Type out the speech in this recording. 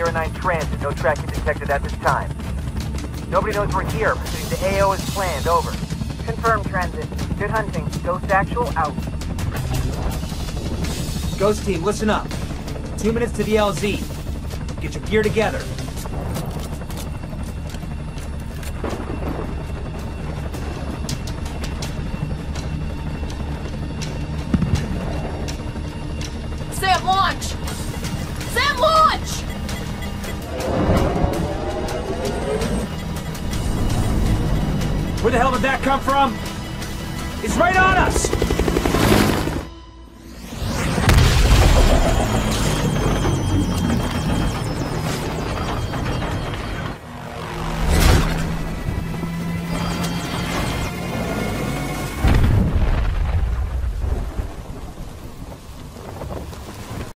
Sierra 9 transit. No tracking detected at this time. Nobody knows we're here. Proceeding to AO as planned. Over. Confirmed transit. Good hunting. Ghost actual out. Ghost team, listen up. 2 minutes to the LZ. Get your gear together. Where the hell did that come from? It's right on us!